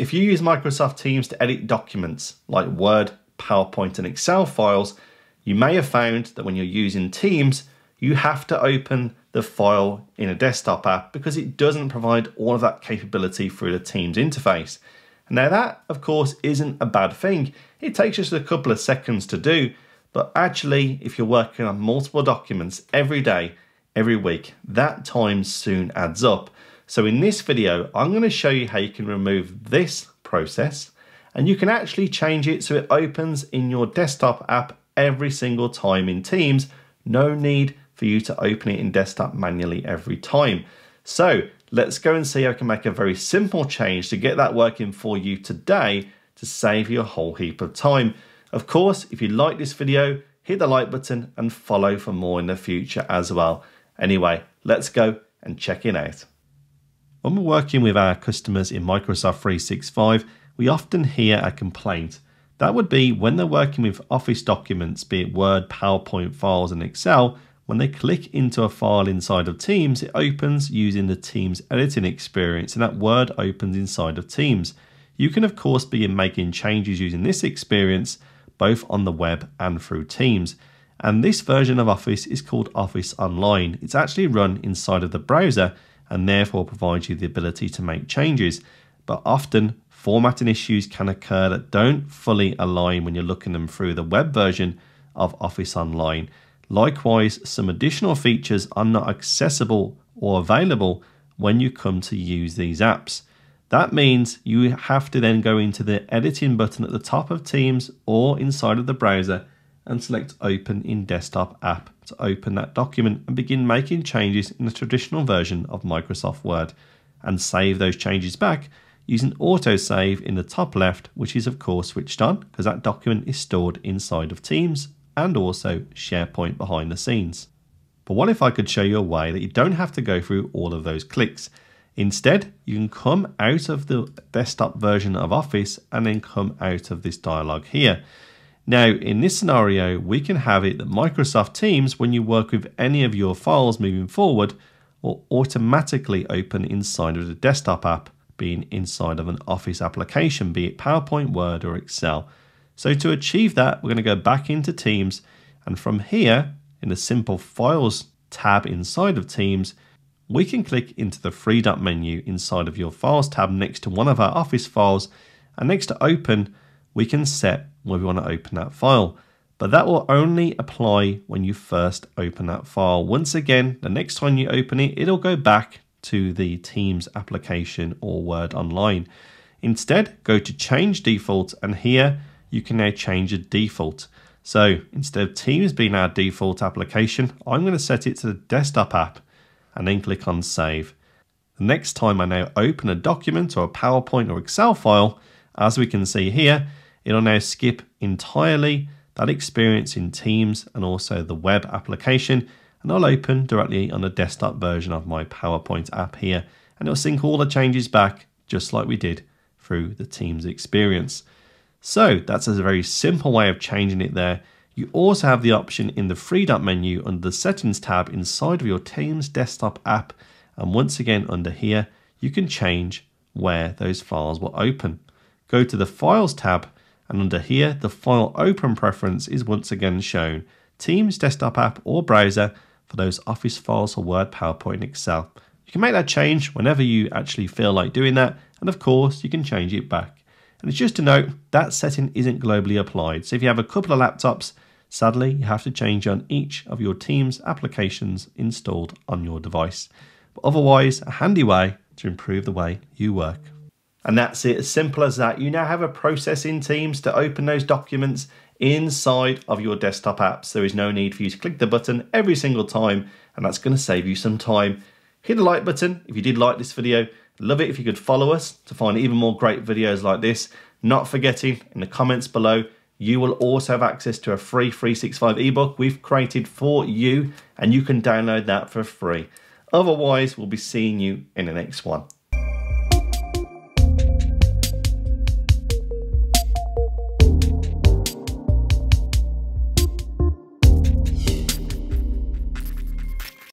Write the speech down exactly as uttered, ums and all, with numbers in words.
If you use Microsoft Teams to edit documents like Word, PowerPoint and Excel files, you may have found that when you're using Teams, you have to open the file in a desktop app because it doesn't provide all of that capability through the Teams interface. Now that, of course, isn't a bad thing. It takes just a couple of seconds to do, but actually, if you're working on multiple documents every day, every week, that time soon adds up. So in this video, I'm going to show you how you can remove this process, and you can actually change it so it opens in your desktop app every single time in Teams. No need for you to open it in desktop manually every time. So let's go and see how I can make a very simple change to get that working for you today to save you a whole heap of time. Of course, if you like this video, hit the like button and follow for more in the future as well. Anyway, let's go and check it out. When we're working with our customers in Microsoft three sixty-five, we often hear a complaint. That would be when they're working with Office documents, be it Word, PowerPoint files and Excel, when they click into a file inside of Teams, it opens using the Teams editing experience, and that Word opens inside of Teams. You can of course begin making changes using this experience, both on the web and through Teams. And this version of Office is called Office Online. It's actually run inside of the browser and therefore provides you the ability to make changes. But often formatting issues can occur that don't fully align when you're looking them through the web version of Office Online. Likewise, some additional features are not accessible or available when you come to use these apps. That means you have to then go into the editing button at the top of Teams or inside of the browser and select Open in Desktop App to open that document and begin making changes in the traditional version of Microsoft Word and save those changes back using autosave in the top left, which is of course switched on because that document is stored inside of Teams and also SharePoint behind the scenes. But what if I could show you a way that you don't have to go through all of those clicks? Instead, you can come out of the desktop version of Office and then come out of this dialog here. Now, in this scenario, we can have it that Microsoft Teams, when you work with any of your files moving forward, will automatically open inside of the desktop app, being inside of an Office application, be it PowerPoint, Word or Excel. So to achieve that, we're going to go back into Teams, and from here in the simple files tab inside of Teams, we can click into the three dot menu inside of your files tab next to one of our Office files, and next to open, we can set where we want to open that file. But that will only apply when you first open that file. Once again, the next time you open it, it'll go back to the Teams application or Word Online. Instead, go to change default, and here you can now change the default. So instead of Teams being our default application, I'm going to set it to the desktop app and then click on save. The next time I now open a document or a PowerPoint or Excel file, as we can see here, it'll now skip entirely that experience in Teams and also the web application, and I'll open directly on the desktop version of my PowerPoint app here, and it'll sync all the changes back just like we did through the Teams experience. So that's a very simple way of changing it there. You also have the option in the three dot menu under the settings tab inside of your Teams desktop app. And once again, under here, you can change where those files will open. Go to the files tab, and under here, the file open preference is once again shown. Teams desktop app or browser for those Office files or Word, PowerPoint, and Excel. You can make that change whenever you actually feel like doing that. And of course, you can change it back. And it's just to note that setting isn't globally applied. So if you have a couple of laptops, sadly, you have to change on each of your Teams applications installed on your device. But otherwise, a handy way to improve the way you work. And that's it, as simple as that. You now have a process in Teams to open those documents inside of your desktop apps. There is no need for you to click the button every single time, and that's going to save you some time. Hit the like button if you did like this video. Love it if you could follow us to find even more great videos like this. Not forgetting, in the comments below, you will also have access to a free three sixty-five ebook we've created for you, and you can download that for free. Otherwise, we'll be seeing you in the next one.